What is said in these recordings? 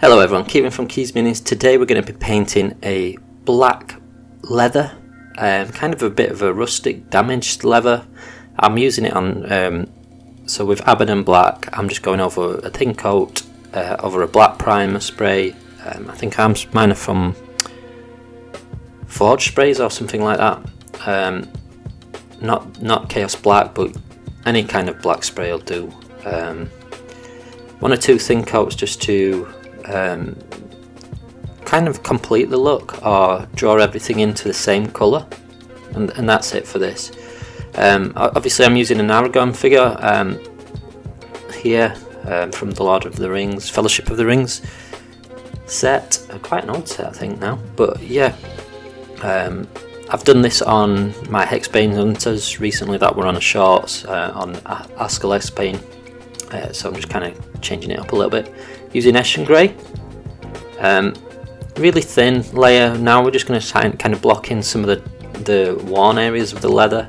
Hello everyone, Kieran from Kies Minis. Today we're going to be painting a black leather, kind of a bit of a rustic, damaged leather. I'm using it on, so with Abaddon Black, I'm just going over a thin coat, over a black primer spray. I think mine are from Forge Sprays or something like that. Not Chaos Black, but any kind of black spray will do. One or two thin coats just to kind of complete the look or draw everything into the same colour, and that's it for this. Obviously I'm using an Aragorn figure here from the Lord of the Rings, Fellowship of the Rings set, quite an old set I think now, but yeah, I've done this on my Hexbane Hunters recently that were on a shorts on Askel Hexbane. So I'm just kind of changing it up a little bit, using Eshin Grey, really thin layer. Now we're just going to kind of block in some of the worn areas of the leather.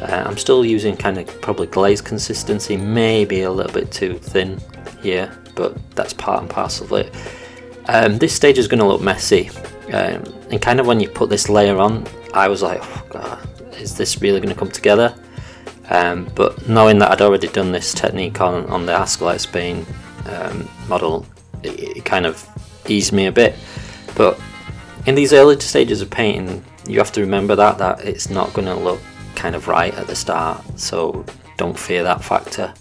I'm still using kind of probably glaze consistency, maybe a little bit too thin here, but that's part and parcel of it. This stage is going to look messy, and kind of when you put this layer on, I was like, oh god, is this really going to come together? But knowing that I'd already done this technique on the Askel Hexbane model, it kind of eased me a bit. But in these early stages of painting, you have to remember that it's not going to look kind of right at the start, so don't fear that factor.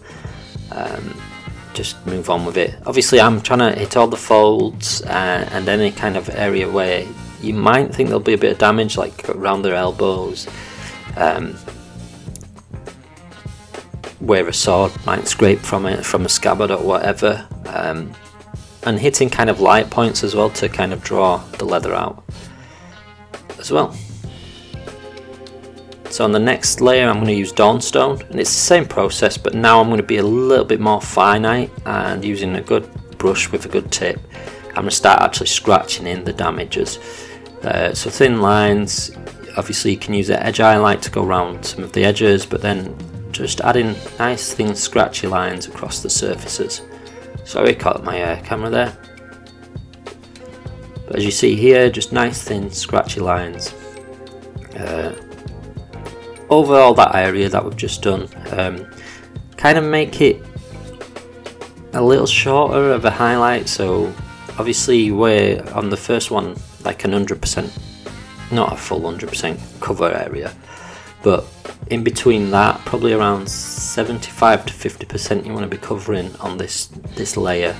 Just move on with it. Obviously I'm trying to hit all the folds and any kind of area where you might think there'll be a bit of damage, like around their elbows, where a sword might scrape from it, from a scabbard or whatever, and hitting kind of light points as well to kind of draw the leather out as well. So on the next layer I'm going to use Dawnstone, and it's the same process, but now I'm going to be a little bit more finite, and using a good brush with a good tip I'm going to start actually scratching in the damages. So thin lines. Obviously you can use the edge highlight to go around some of the edges, but then just adding nice thin scratchy lines across the surfaces. Sorry, caught my camera there. But as you see here, just nice thin scratchy lines over all that area that we've just done. Kind of make it a little shorter of a highlight. So obviously we're on the first one like an 100%, not a full 100% cover area, but in between that, probably around 75 to 50% you want to be covering on this layer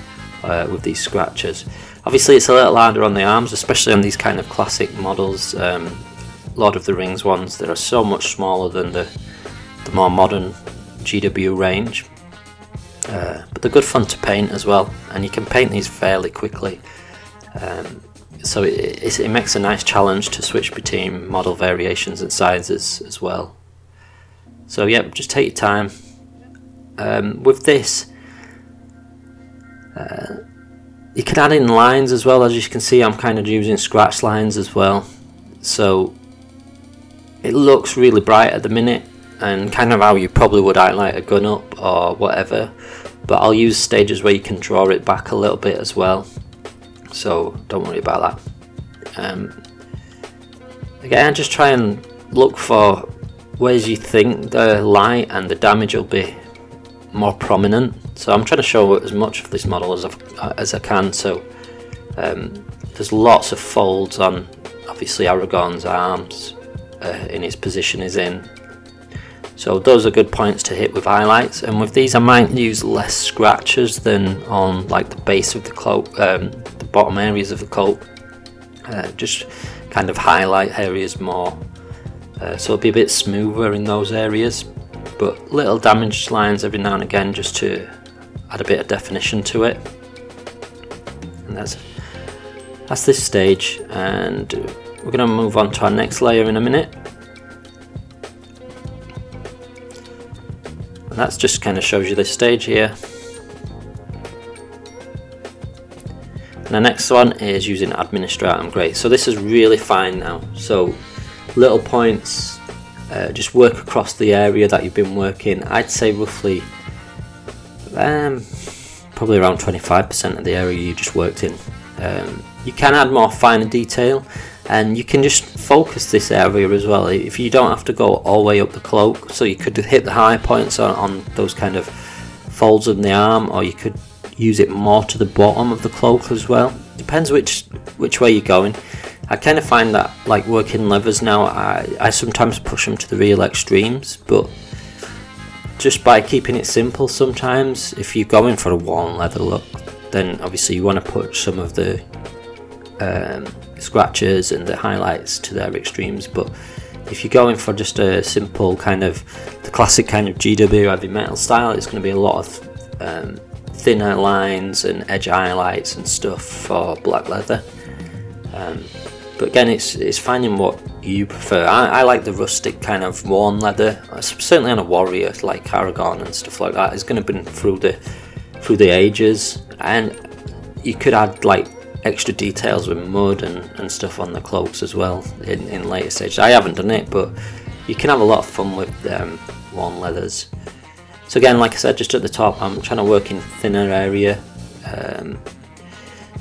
with these scratches. Obviously it's a little harder on the arms, especially on these kind of classic models, Lord of the Rings ones that are so much smaller than the more modern GW range, but they're good fun to paint as well, and you can paint these fairly quickly, so it makes a nice challenge to switch between model variations and sizes as well. So yeah, just take your time. With this, you can add in lines as well. As you can see, I'm kind of using scratch lines as well. So it looks really bright at the minute, and kind of how you probably would highlight a gun up or whatever. But I'll use stages where you can draw it back a little bit as well. So don't worry about that. Again, just try and look for whereas you think the light and the damage will be more prominent. So I'm trying to show as much of this model as I can. So there's lots of folds on obviously Aragorn's arms in his position he's in. So those are good points to hit with highlights. And with these I might use less scratches than on like the base of the cloak, the bottom areas of the cloak. Just kind of highlight areas more. So it'll be a bit smoother in those areas, but little damaged lines every now and again just to add a bit of definition to it. And that's this stage, and we're going to move on to our next layer in a minute. And that's just kind of shows you this stage here. And the next one is using Administratum Grey. So this is really fine now. So little points, just work across the area that you've been working. I'd say roughly probably around 25% of the area you just worked in. You can add more finer detail, and you can just focus this area as well. If you don't have to go all the way up the cloak, so you could hit the high points on those kind of folds in the arm, or you could use it more to the bottom of the cloak as well. Depends which way you're going. I kind of find that, like, working levers now, I sometimes push them to the real extremes, but just by keeping it simple sometimes, if you're going for a worn leather look, then obviously you want to put some of the scratches and the highlights to their extremes. But if you're going for just a simple kind of the classic kind of GW heavy metal style, it's going to be a lot of thinner lines and edge highlights and stuff for black leather. But again, it's finding what you prefer. I like the rustic kind of worn leather, certainly on a warrior like Aragorn and stuff like that. It's going to be through the ages, and you could add like extra details with mud and stuff on the cloaks as well in later stages. I haven't done it, but you can have a lot of fun with worn leathers. So again, like I said, just at the top, I'm trying to work in thinner area.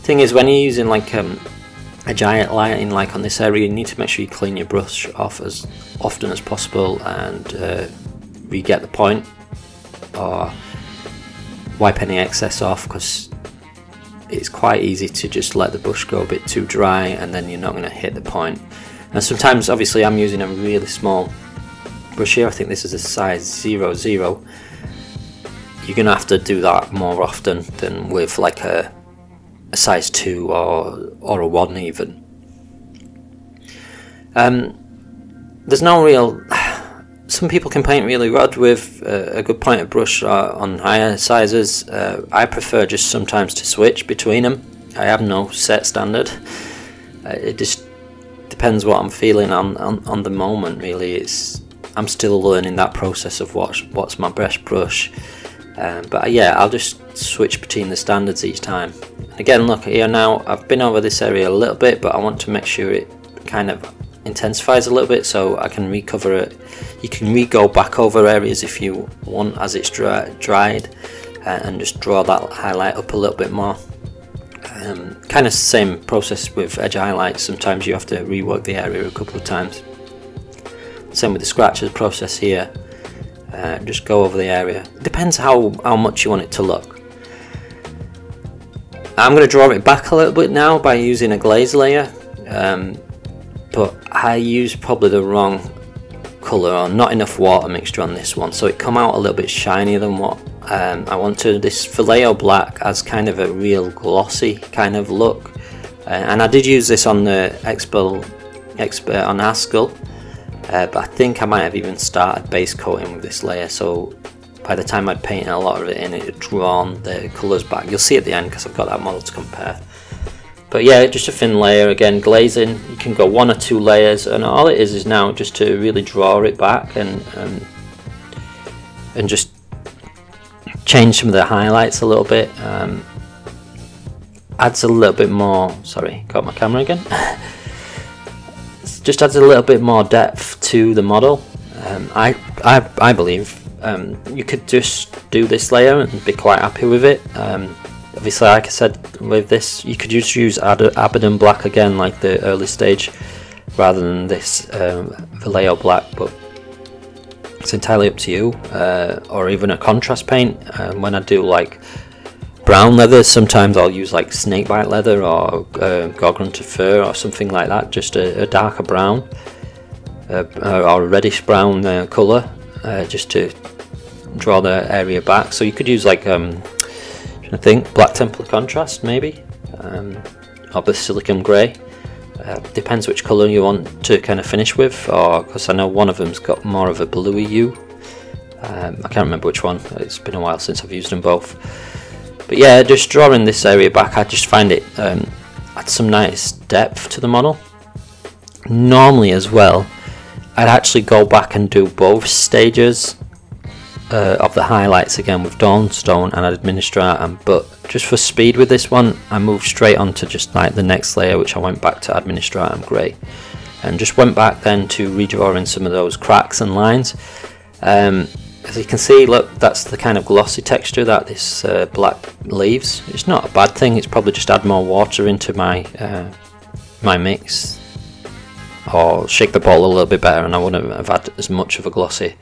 Thing is, when you're using like a giant lighting like on this area, you need to make sure you clean your brush off as often as possible and re-get the point, or wipe any excess off, because it's quite easy to just let the brush go a bit too dry and then you're not going to hit the point. And sometimes, obviously, I'm using a really small brush here. I think this is a size 00. You're going to have to do that more often than with like a size 2 or a 1 even. There's no real... Some people can paint really red with a good point of brush on higher sizes. I prefer just sometimes to switch between them. I have no set standard. It just depends what I'm feeling on the moment, really. I'm still learning that process of what's my best brush. But yeah, I'll just switch between the standards each time. Again, look here now, I've been over this area a little bit, but I want to make sure it kind of intensifies a little bit so I can recover it. You can re-go back over areas if you want as it's dried, and just draw that highlight up a little bit more. Kind of same process with edge highlights. Sometimes you have to rework the area a couple of times. Same with the scratches process here. Just go over the area. It depends how much you want it to look. I'm going to draw it back a little bit now by using a glaze layer, but I used probably the wrong colour or not enough water mixture on this one, so it come out a little bit shinier than what I wanted. This phthalo black has kind of a real glossy kind of look, and I did use this on the expert on Askel, but I think I might have even started base coating with this layer, so by the time I'd painted a lot of it in, it had drawn the colours back. You'll see at the end because I've got that model to compare. But yeah, just a thin layer, again, glazing. You can go one or two layers, and all it is now just to really draw it back and just change some of the highlights a little bit. Adds a little bit more, sorry, got my camera again. Just adds a little bit more depth to the model. I believe. You could just do this layer and be quite happy with it. Obviously, like I said, with this you could just use Abaddon Black again, like the early stage, rather than this phthalo black, but it's entirely up to you. Or even a contrast paint. When I do like brown leather, sometimes I'll use like snakebite leather or gorgrunter fur or something like that, just a darker brown or a reddish brown colour. Just to draw the area back, so you could use like I think Black Templar contrast maybe, or the Silicon Grey. Depends which colour you want to kind of finish with, or because I know one of them's got more of a bluey hue. I can't remember which one. It's been a while since I've used them both. But yeah, just drawing this area back, I just find it adds some nice depth to the model. Normally as well, I'd actually go back and do both stages of the highlights again with Dawnstone and Administratum, but just for speed with this one, I moved straight on to just like the next layer, which I went back to Administratum Grey, and just went back then to redrawing some of those cracks and lines. As you can see, look, that's the kind of glossy texture that this black leaves. It's not a bad thing, it's probably just add more water into my my mix, or shake the ball a little bit better, and I wouldn't have had as much of a glossy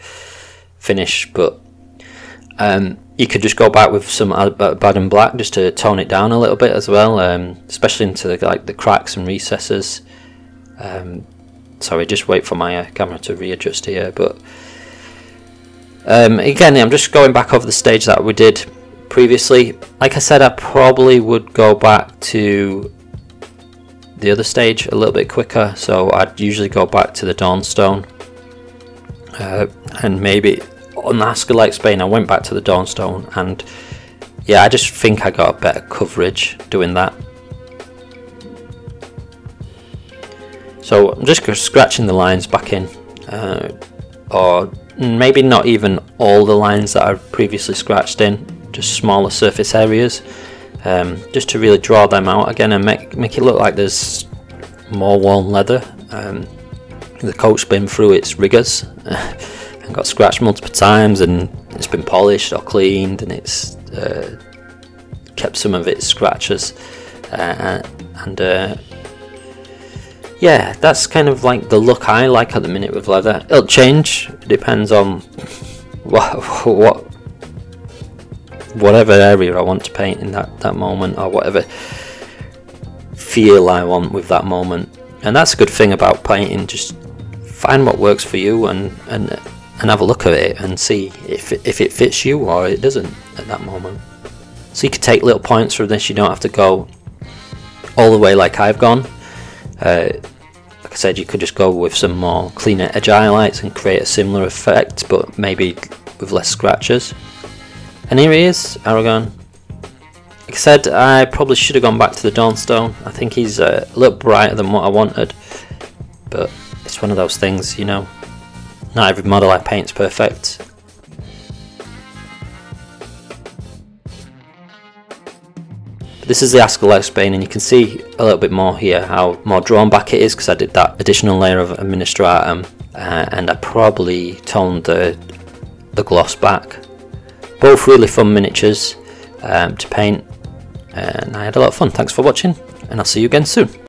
finish. But you could just go back with some Abaddon Black just to tone it down a little bit as well, especially into the cracks and recesses. Sorry, just wait for my camera to readjust here. But again, I'm just going back over the stage that we did previously. Like I said, I probably would go back to the other stage a little bit quicker, so I'd usually go back to the Dawnstone, and maybe on the Ascalite Spain I went back to the Dawnstone, and yeah, I just think I got a better coverage doing that. So I'm just scratching the lines back in, or maybe not even all the lines that I previously scratched in, just smaller surface areas, just to really draw them out again and make it look like there's more worn leather. The coat's been through its rigors and got scratched multiple times, and it's been polished or cleaned, and it's kept some of its scratches, and yeah, that's kind of like the look I like at the minute with leather. It'll change, it depends on whatever area I want to paint in that moment, or whatever feel I want with that moment. And that's a good thing about painting, just find what works for you and have a look at it and see if it fits you or it doesn't at that moment. So you can take little points from this, you don't have to go all the way like I've gone. Like I said, you could just go with some more cleaner edge highlights and create a similar effect, but maybe with less scratches. And here he is, Aragorn. Like I said, I probably should have gone back to the Dawnstone. I think he's a little brighter than what I wanted, but it's one of those things, you know, not every model I paint's perfect. But this is the Ascalite Spain, and you can see a little bit more here how more drawn back it is, because I did that additional layer of Administratum, and I probably toned the gloss back. Both really fun miniatures to paint, and I had a lot of fun. Thanks for watching, and I'll see you again soon.